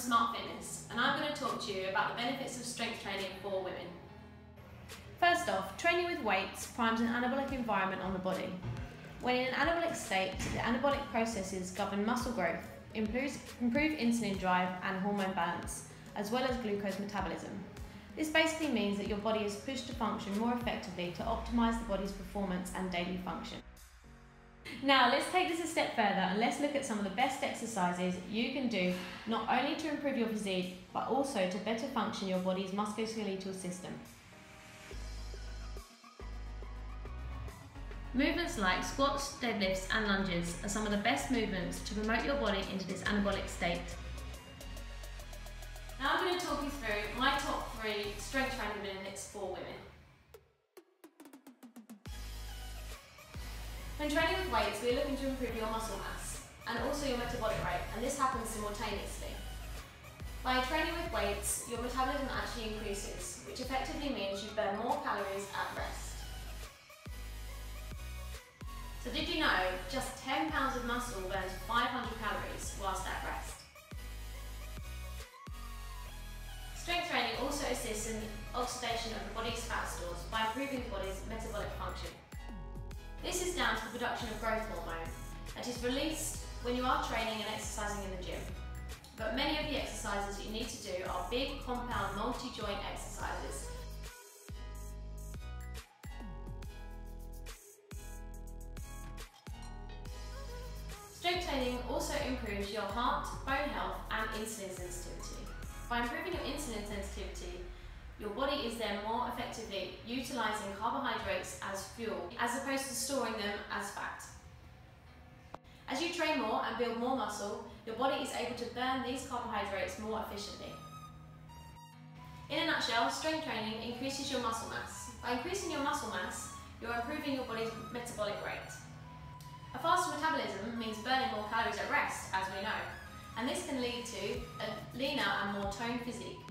Smart Fitness, and I'm going to talk to you about the benefits of strength training for women. First off, training with weights primes an anabolic environment on the body. When in an anabolic state, the anabolic processes govern muscle growth, improve insulin drive and hormone balance, as well as glucose metabolism. This basically means that your body is pushed to function more effectively to optimise the body's performance and daily function. Now let's take this a step further and let's look at some of the best exercises you can do not only to improve your physique but also to better function your body's musculoskeletal system. Movements like squats, deadlifts and lunges are some of the best movements to promote your body into this anabolic state. Now I'm going to talk you through my top 3 strength training minutes for women. When training with weights, we're looking to improve your muscle mass and also your metabolic rate, and this happens simultaneously. By training with weights, your metabolism actually increases, which effectively means you burn more calories at rest. So did you know just 10 pounds of muscle burns 500 calories whilst at rest? Strength training also assists in oxidation of the body's fat stores by improving the body's metabolic function. This is down to the production of growth hormone that is released when you are training and exercising in the gym. But many of the exercises that you need to do are big, compound, multi-joint exercises. Strength training also improves your heart, bone health and insulin sensitivity. By improving your insulin sensitivity, your body is then more effectively utilising carbohydrates as fuel, as opposed to storing them as fat. As you train more and build more muscle, your body is able to burn these carbohydrates more efficiently. In a nutshell, strength training increases your muscle mass. By increasing your muscle mass, you're improving your body's metabolic rate. A faster metabolism means burning more calories at rest, as we know, and this can lead to a leaner and more toned physique.